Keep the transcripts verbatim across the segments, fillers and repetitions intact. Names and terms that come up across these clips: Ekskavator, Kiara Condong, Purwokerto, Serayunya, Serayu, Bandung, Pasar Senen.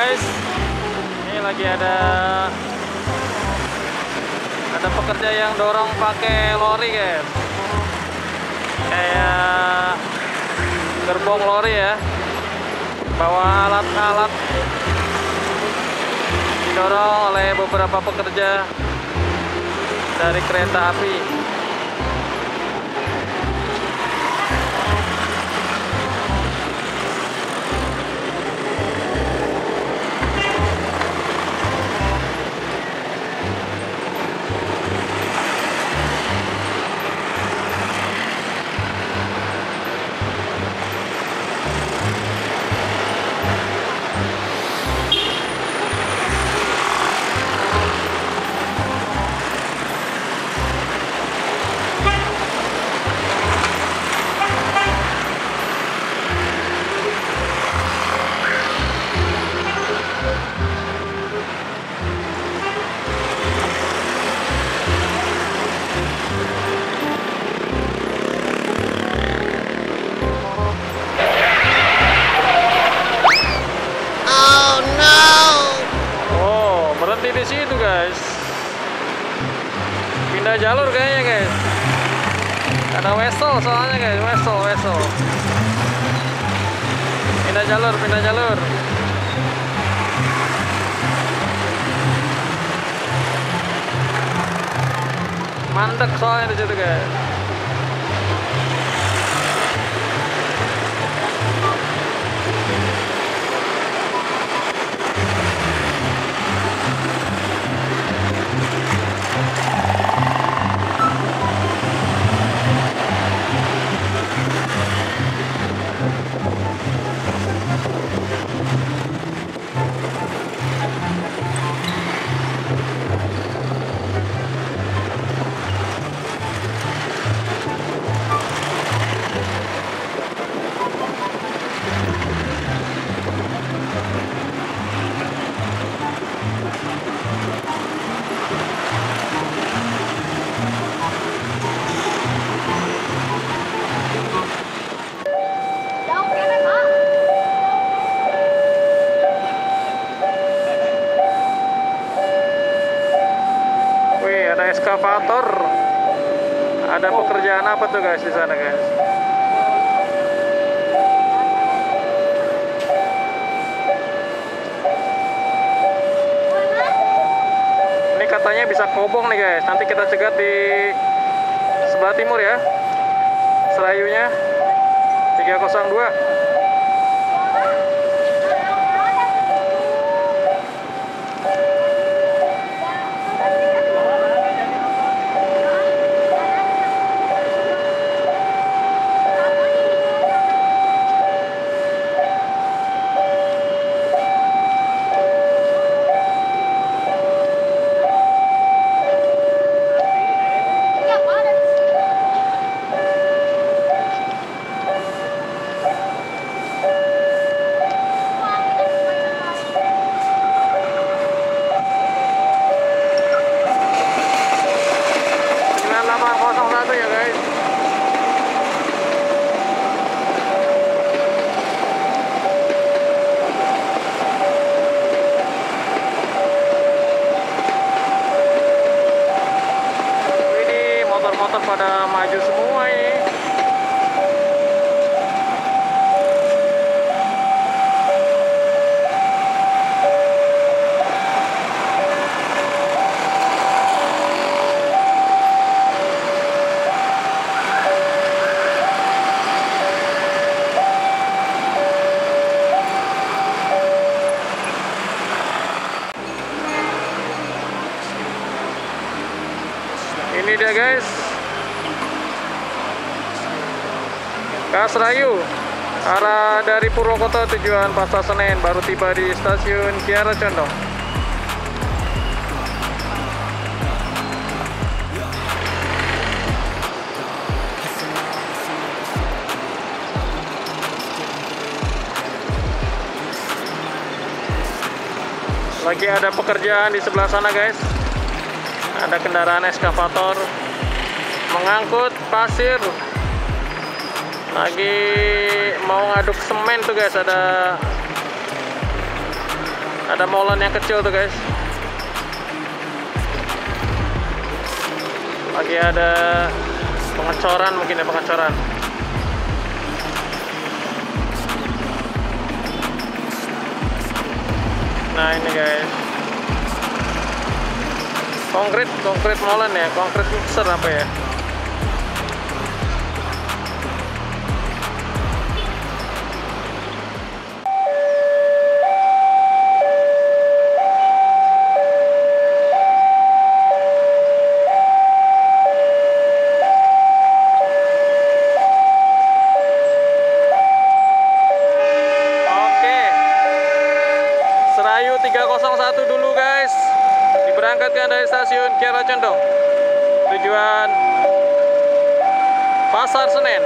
guys. Ini lagi ada ada pekerja yang dorong pakai lori guys. Kayak gerbong lori ya. Bawa alat-alat didorong oleh beberapa pekerja dari kereta api. Jalur kayaknya guys, ada wesel soalnya guys, wesel wesel pindah jalur pindah jalur mandek soalnya di situ guys. Ekskavator, ada pekerjaan apa tuh guys di sana guys? Ini katanya bisa kobong nih guys. Nanti kita cegat di sebelah timur ya, Serayunya tiga nol dua. Pada maju semua ini. Ini dia guys, ke Serayu, arah dari Purwokerto tujuan Pasar Senen, baru tiba di stasiun Kiara Condong. Lagi ada pekerjaan di sebelah sana guys, ada kendaraan ekskavator mengangkut pasir. Lagi mau ngaduk semen tuh guys, ada Ada molen yang kecil tuh guys. Lagi ada pengecoran mungkin ya, pengecoran. Nah ini guys, konkret, konkret molen ya, konkret mixer apa ya. Serayu tiga nol satu dulu guys, diberangkatkan dari stasiun Kiara Condong, tujuan Pasar Senen.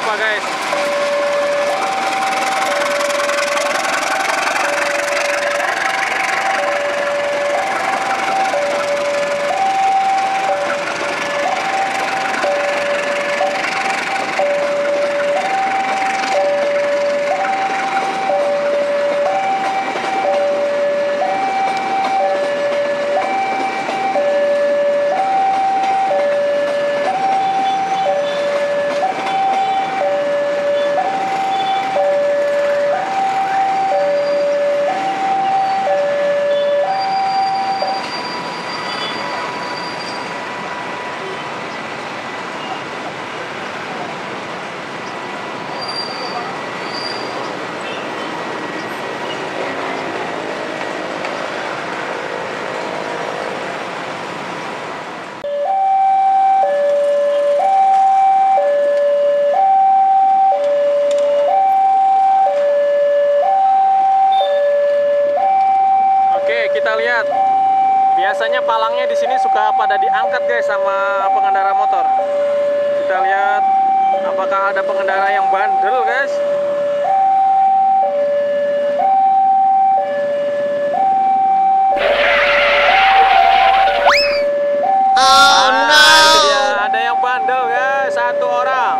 Apa guys? Kita lihat, biasanya palangnya di sini suka pada diangkat guys sama pengendara motor. Kita lihat apakah ada pengendara yang bandel guys. Oh no. Ah, itu dia. Ada yang bandel guys, satu orang.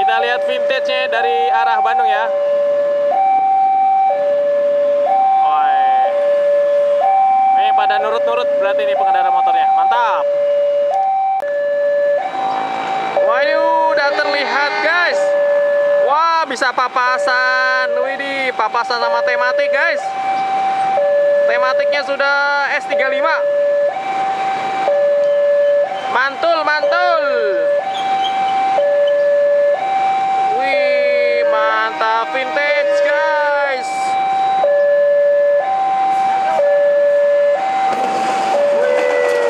Kita lihat vintage-nya dari arah Bandung ya. Oi. Ini pada nurut-nurut berarti ini pengendara motornya. Mantap. Wah, ini udah terlihat guys. Wah, bisa papasan. Widih, papasan sama tematik guys. Tematiknya sudah S tiga puluh lima. Mantul, mantul. Vintage guys.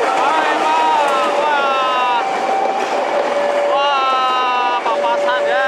Wah, wah, wah, wah, papasan ya.